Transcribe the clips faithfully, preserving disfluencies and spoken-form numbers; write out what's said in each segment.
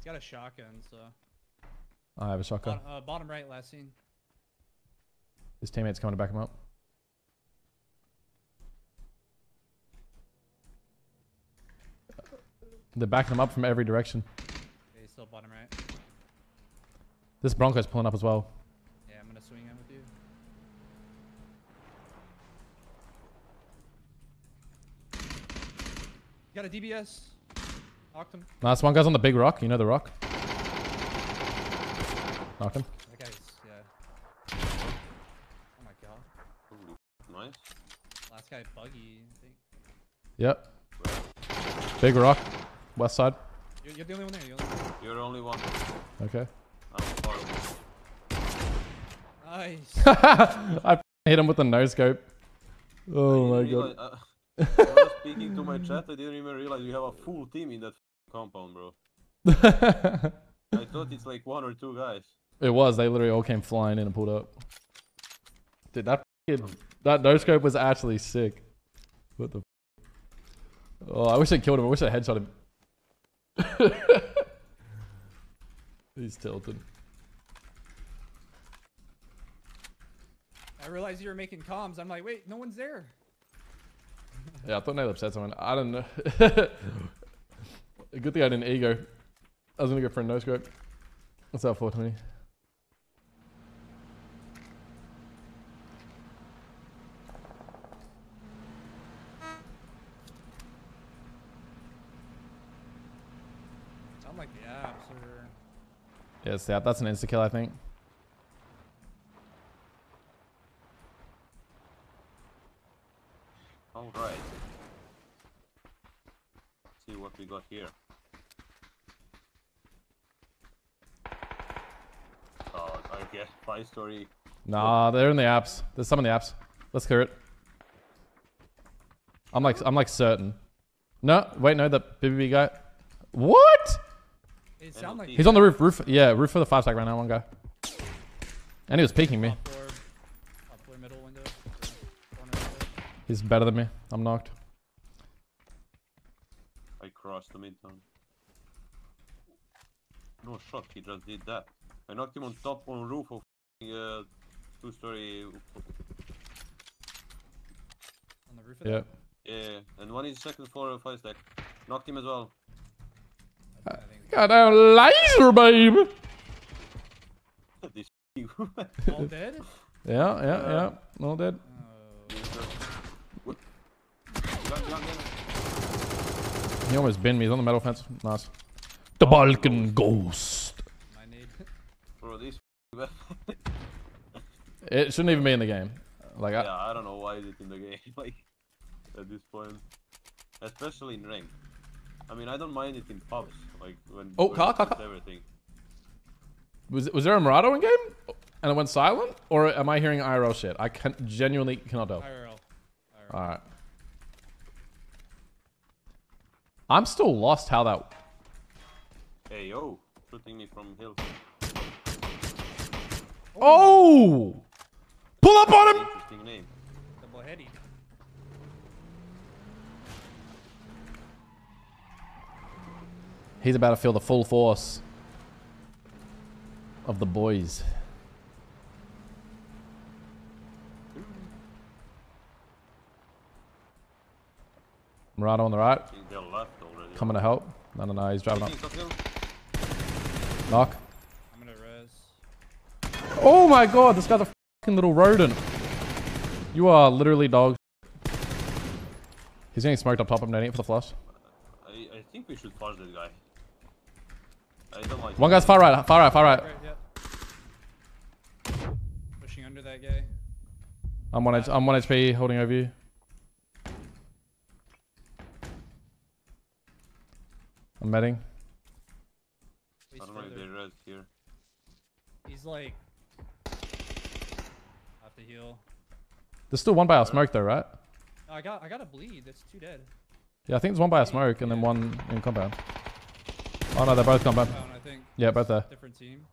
He's got a shotgun, so. I have a shotgun. Bottom, uh, bottom right, last scene. His teammate's coming to back him up. They're backing him up from every direction. Okay, he's still bottom right. This Bronco's pulling up as well. Yeah, I'm gonna swing in with you. Got a D B S. Knocked him. Nice one. Guy's on the big rock. You know the rock. Knocked him. That guy's, yeah. Oh my god. Ooh, nice. Last guy, buggy, I think. Yep. Right. Big rock. West side. You're, you're the only one there. You're the only one. You're the only one. Okay. I'm far away. Nice. I hit him with the no scope. Oh I my god. Realize, uh, I was speaking to my chat, I didn't even realize you have a full team in that compound, bro. I thought it's like one or two guys. It was, they literally all came flying in and pulled up. Dude, that that no scope was actually sick. What the Oh, I wish I killed him. I wish I headshot him. He's tilted. I realized you were making comms. I'm like, wait, no one's there. Yeah, I thought Nate upset someone. I don't know. Good thing I didn't ego. I was gonna go for a no scope. What's that four twenty? Sound like the apps or. Yeah, it's the app. That's an insta kill, I think. All right. Let's see what we got here. Oh, I guess five story. Nah, they're in the apps. There's some in the apps. Let's clear it. I'm like, I'm like certain. No, wait, no, that B B B guy. What? It sound like he's on the roof. Roof, yeah, roof for the five stack right now. One guy. And he was peeking me. He's better than me. I'm knocked. I crossed the midtown. No shot, he just did that. I knocked him on top on roof of uh, two story. On the roof? Yeah. Of yeah, and one is second floor of five stack. Knocked him as well. I, I got a laser, babe! This all dead? Yeah, yeah, uh, yeah. All dead. Uh, He almost bent me. He's on the metal fence. Nice. The oh, Balkan Ghost. My name. Bro, these it shouldn't even be in the game. Like yeah, I, I don't know why is it in the game. Like at this point, especially in rank. I mean, I don't mind it in pubs. Like when. Oh, car, car, car. Everything. Was was there a Murado in game? And it went silent, or am I hearing I R L shit? I can genuinely cannot tell. I R L. I R L. All right. I'm still lost how that... Hey, yo. Shooting me from hill. Oh! Oh! Pull up on him! Interesting name. Double-headed. He's about to feel the full force of the boys. Murado on the right. Coming to help. No, no, no. He's driving up. Knock. I'm gonna res. Oh my god. This guy's a fucking little rodent. You are literally dog. He's getting smoked up top. I'm needing it for the flush. I, I think we should flush this guy. I don't like One him. guy's far right. Far right. Far right. right yeah. Pushing under that guy. I'm one, I'm one H P holding over you. I'm medding. I don't know if they res here. He's like... I have to heal. There's still one by our smoke though, right? No, I got I got a bleed. That's two dead. Yeah, I think there's one by our smoke and yeah. then one in compound. Oh no, they're both compound. I think. Yeah, both there. Different team.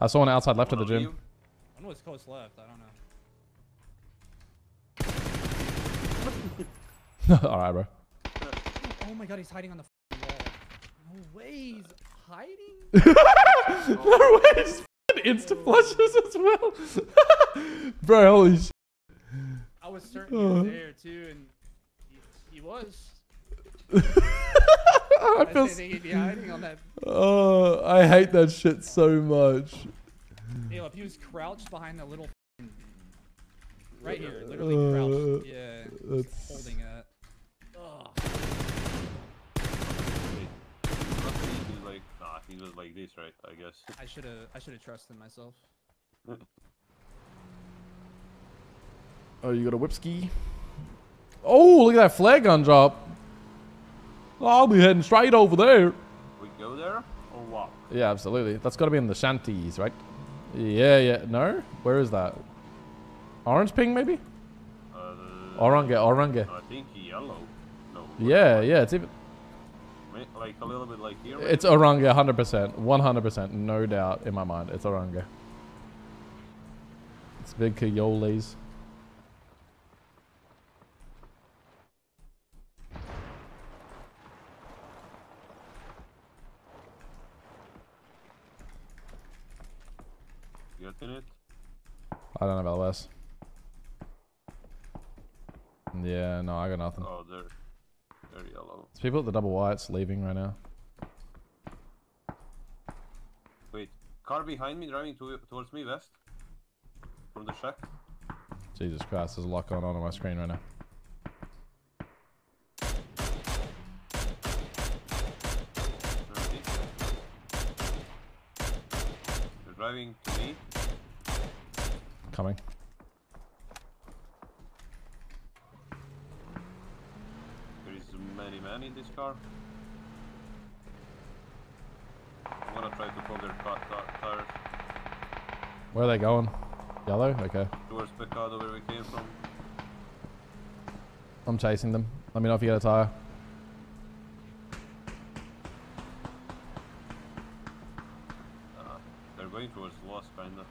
I saw one outside left one of the gym. You? One was close left. I don't know. Alright, bro. Oh my god, he's hiding on the... Norway's hiding? Norway's insta flushes as well. Bro, holy shit. I was certain he was there too, and he, he was. I, I feel think he'd be hiding on that. Oh, I hate that shit so much. Yo, if he was crouched behind the little right here, literally uh, crouched. Yeah, that's... holding it. Ugh. He was like, nah, he was like this, right? I guess. I should have, I should have trusted myself. Oh, you got a whip ski. Oh, look at that flag gun drop. I'll be heading straight over there. We go there or what? Yeah, absolutely. That's got to be in the shanties, right? Yeah, yeah. No? Where is that? Orange ping, maybe? Uh, orange, orange. I think yellow. No. Yeah, yeah. It's even... like a little bit like here. It's orange, one hundred percent. one hundred percent. No doubt in my mind. It's orange. It's big Coyoles. It? I don't have L S. Yeah, no, I got nothing. Oh, they're, they're yellow. It's people at the double whites leaving right now. Wait, car behind me driving to, towards me west from the shack. Jesus Christ, there's a lot going on on my screen right now. They're driving to me. Coming. There is many men in this car. I'm gonna try to pull their tires. Where are they going? Yellow? Okay. Towards Picado where we came from. I'm chasing them. Let me know if you get a tire. Uh, they're going towards Los, kinda.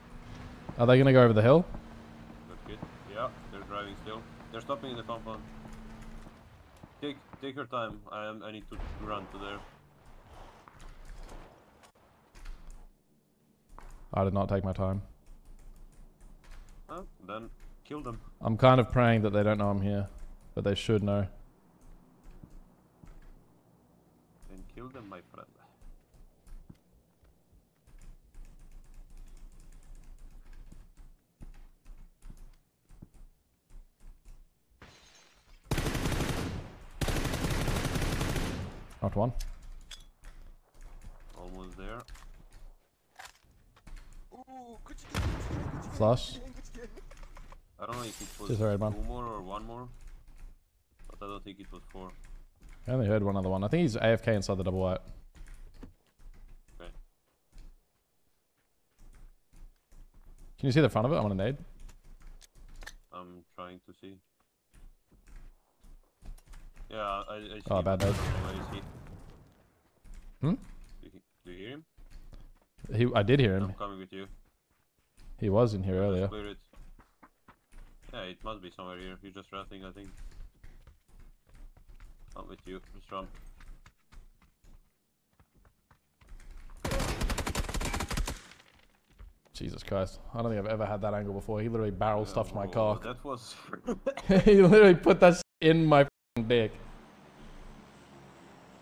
Are they gonna go over the hill? Good. Yeah, they're driving still. They're stopping in the compound. Take take your time. I am. I need to run to there. I did not take my time. Huh? Then kill them. I'm kind of praying that they don't know I'm here, but they should know. Then kill them, my friend. Not one. Almost there. Flash. I don't know if it was two more or one more. But I don't think it was four. I only heard one other one. I think he's A F K inside the double white. Okay. Can you see the front of it? I want to nade. I'm trying to see. Yeah, I, I see. Oh, bad nade. Hmm? Do you hear him? He, I did hear him. I'm coming with you. He was in here earlier. It. Yeah, it must be somewhere here. He's just running, I think. I'm with you. Just run. Jesus Christ. I don't think I've ever had that angle before. He literally barrel yeah, stuffed whoa, my car. That was... He literally put that in my dick.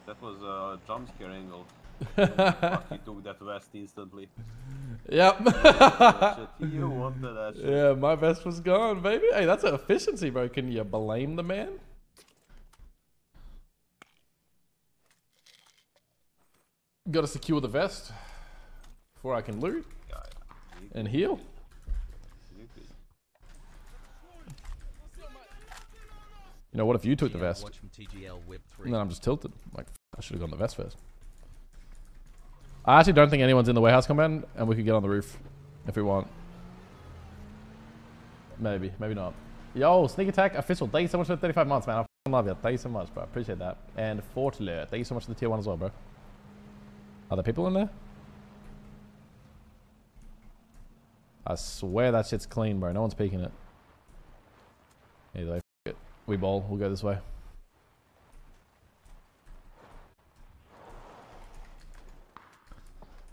That was a jump scare angle. He took that vest instantly. Yep. You wanted that shit. Yeah, my vest was gone, baby. Hey, that's an efficiency, bro. Can you blame the man? Gotta secure the vest before I can loot yeah, yeah. and heal. You know, what if you took the vest? And then I'm just tilted. Like, I should have gone the vest first. I actually don't think anyone's in the warehouse compound, and we could get on the roof if we want. Maybe, maybe not. Yo, Sneak Attack Official, thank you so much for the thirty-five months, man. I f***ing love you. Thank you so much, bro. Appreciate that. And Fortler, thank you so much for the tier one as well, bro. Are there people in there? I swear that shit's clean, bro. No one's peeking it. Anyway. We bowl, we'll go this way.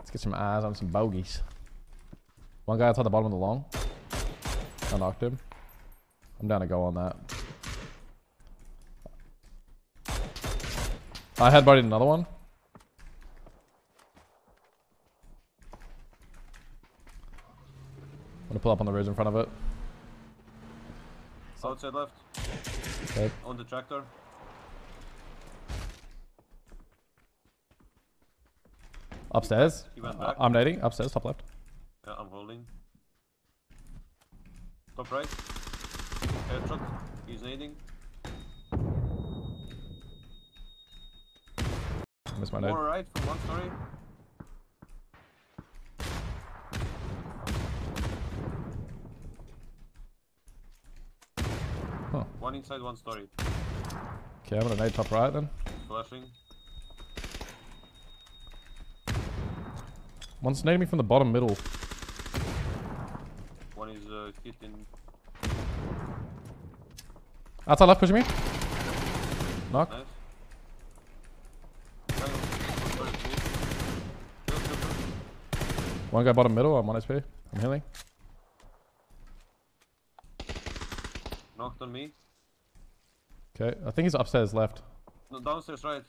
Let's get some eyes on some bogeys. One guy outside the bottom of the long. I knocked him. I'm down to go on that. I headbutted another one. I'm gonna pull up on the ridge in front of it. South side left. Okay. On the tractor. Upstairs. He went back. I'm nading. Upstairs, top left. Yeah, I'm holding. Top right. Air truck. He's nading. Missed my nade. More right from one story. Huh. One inside, one story. Okay, I'm gonna nade top right then. Flashing. One's nading me from the bottom middle. One is uh, hit in. Outside left pushing me. Knock. Nice. One guy bottom middle, I'm on H P. I'm healing. Knocked on me. Okay, I think he's upstairs left. No, downstairs right.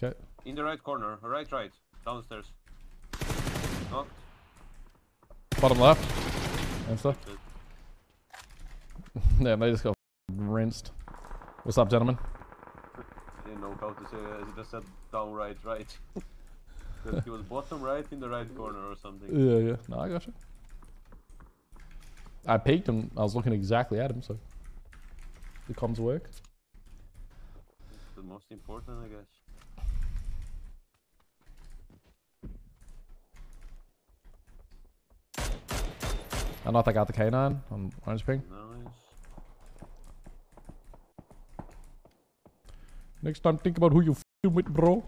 Okay. In the right corner, right right, downstairs. Knocked. Bottom left. And stuff. Damn, they just got rinsed. What's up, gentlemen? I didn't know how to say it, I just said down right right. He was bottom right in the right corner or something. Yeah, yeah. No, I got you. I peeked him. I was looking exactly at him, so the comms work. That's the most important, I guess. I don't know if I got the K nine on orange ping. Nice. Next time, think about who you f***ing with, bro.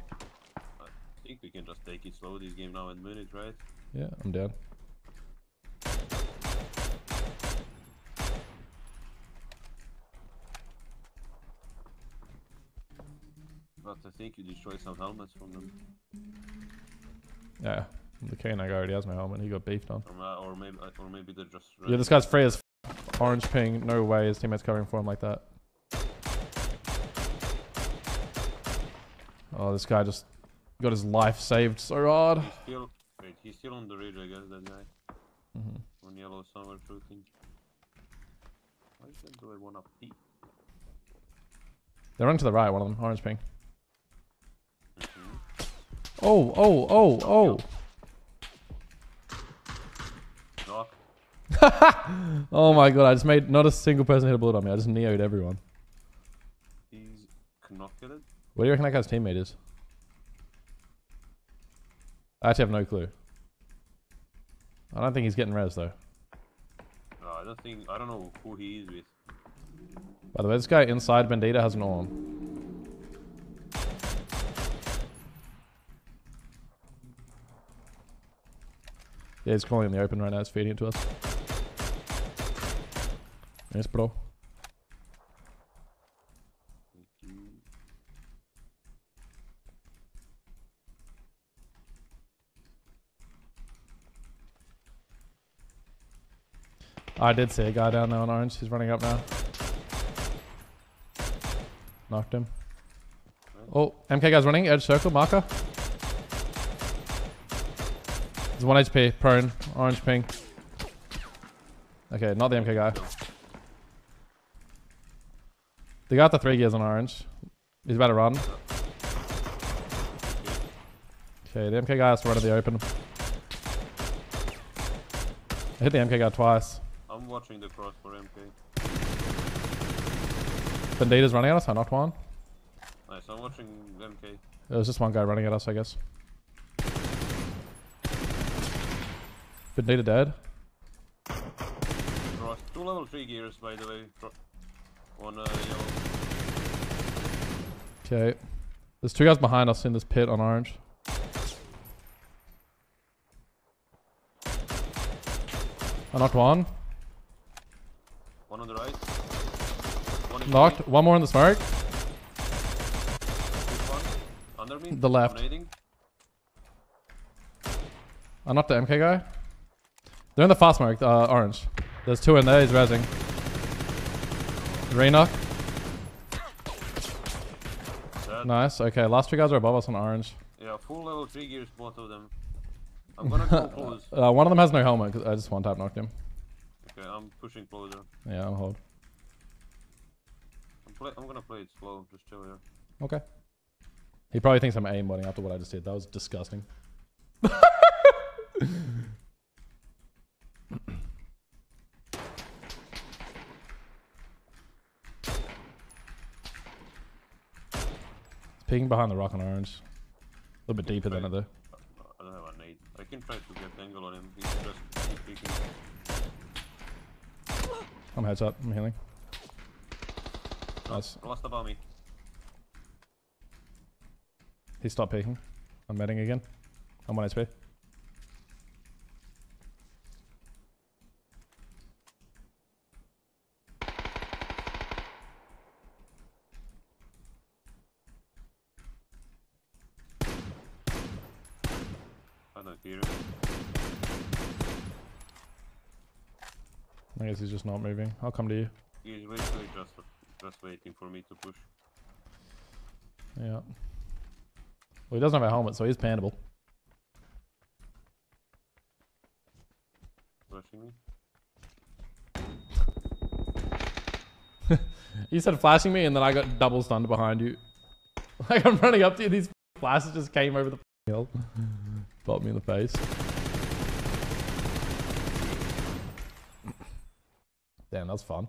I think we can just take it slow this game now in minutes, right? Yeah, I'm down. But I think you destroyed some helmets from them. Yeah, the K nine guy already has my helmet. He got beefed on. Or, uh, or maybe, or maybe they're just. Ready. Yeah, this guy's free as f orange ping. No way, his teammates covering for him like that. Oh, this guy just. Got his life saved so hard. He's still, wait, he's still on the ridge, I guess, that guy. Mm-hmm. On yellow somewhere shooting. Why do I want to pee? They're running to the right, one of them. Orange ping. Mm-hmm. Oh, oh, oh, oh. Knock. Oh my god, I just made not a single person hit a bullet on me. I just neoed everyone. He's knocked. What do you reckon that guy's teammate is? I actually have no clue. I don't think he's getting res though. No, I don't think I don't know who he is with. By the way, this guy inside Bandita has an arm. Yeah, he's calling in the open right now, it's feeding it to us. Yes, bro. I did see a guy down there on orange. He's running up now. Knocked him. Oh, M K guy's running. Edge circle. Marker. He's one H P. Prone. Orange ping. Okay, not the M K guy. They got the three gears on orange. He's about to run. Okay, the M K guy has to run to the open. I hit the M K guy twice. I'm watching the cross for M K. Bandita's running at us, I knocked one. Nice, I'm watching M K. There was just one guy running at us, I guess. Bandita dead. Cross. Two level three gears, by the way. One uh, yellow. Okay. There's two guys behind us in this pit on orange. I knocked one. One on the right. One knocked. Right. One more in the smoke. One. Under me. The left. Donating. I knocked the M K guy. They're in the fast mark, uh, orange. There's two in there, he's rezzing. Renock. Nice, okay, last three guys are above us on orange. Yeah, full level three gears, both of them. I'm gonna go close. Uh, one of them has no helmet, because I just one tap knocked him. Okay, I'm pushing closer. Yeah, I'm hold. I'm, play I'm gonna play it slow, just chill here. Okay. He probably thinks I'm aimbotting after what I just did. That was disgusting. It's peeking behind the rock on orange. A little bit deeper than it though. I don't have a nade. I can try to get an angle on him. He's just keep peeking. I'm heads up. I'm healing. Nice. Lost the bomb. He stopped peeking. I'm medding again. I'm on H P. I don't hear it. I guess he's just not moving. I'll come to you. He's basically just, just waiting for me to push. Yeah. Well, he doesn't have a helmet, so he's panable. Flashing me? You said flashing me, and then I got double stunned behind you. Like, I'm running up to you, these flashes just came over the hill. Popped me in the face. Damn, that was fun.